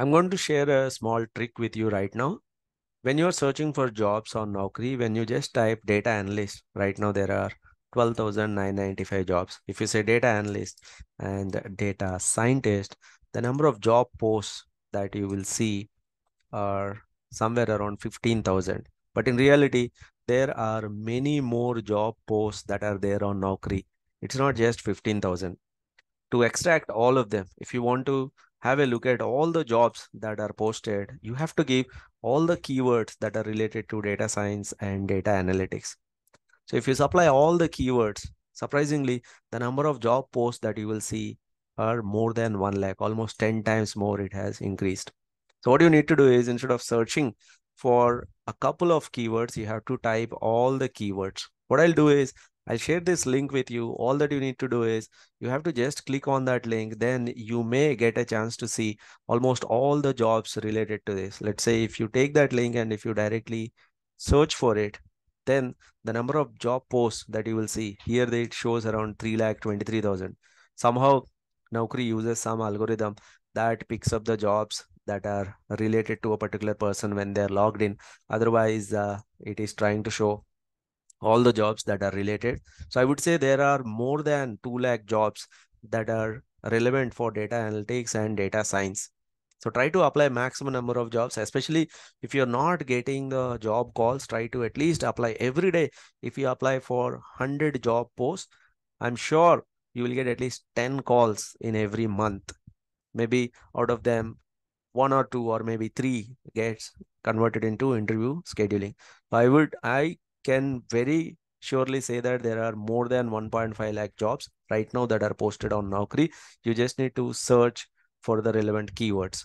I'm going to share a small trick with you right now. When you're searching for jobs on Naukri, when you just type data analyst, right now there are 12,995 jobs. If you say data analyst and data scientist, the number of job posts that you will see are somewhere around 15,000. But in reality, there are many more job posts that are there on Naukri. It's not just 15,000. To extract all of them, if you want to have a look at all the jobs that are posted, you have to give all the keywords that are related to data science and data analytics. So if you supply all the keywords, surprisingly, the number of job posts that you will see are more than 1 lakh, almost 10 times more it has increased. So what you need to do is, instead of searching for a couple of keywords, you have to type all the keywords. What I'll do is, I'll share this link with you. All that you need to do is you have to just click on that link. Then you may get a chance to see almost all the jobs related to this. Let's say if you take that link and if you directly search for it, then the number of job posts that you will see here, it shows around 3,23,000. Somehow Naukri uses some algorithm that picks up the jobs that are related to a particular person when they're logged in. Otherwise, it is trying to show all the jobs that are related. So I would say there are more than 2 lakh jobs that are relevant for data analytics and data science. So try to apply maximum number of jobs, especially if you're not getting the job calls, try to at least apply every day. If you apply for 100 job posts, I'm sure you will get at least 10 calls in every month. Maybe out of them, 1 or 2 or maybe 3 gets converted into interview scheduling. I can very surely say that there are more than 1.5 lakh jobs right now that are posted on Naukri. You just need to search for the relevant keywords.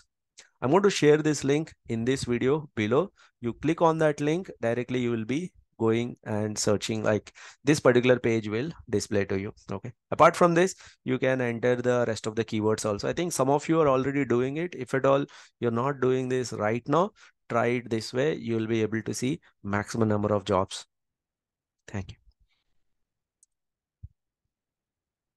I'm going to share this link in this video below. You click on that link, directly you will be going and searching, like this particular page will display to you. Okay. Apart from this, you can enter the rest of the keywords also. I think some of you are already doing it. If at all you're not doing this right now, try it this way. You will be able to see maximum number of jobs. Thank you.